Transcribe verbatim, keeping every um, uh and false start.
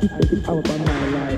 This is the hour by my life.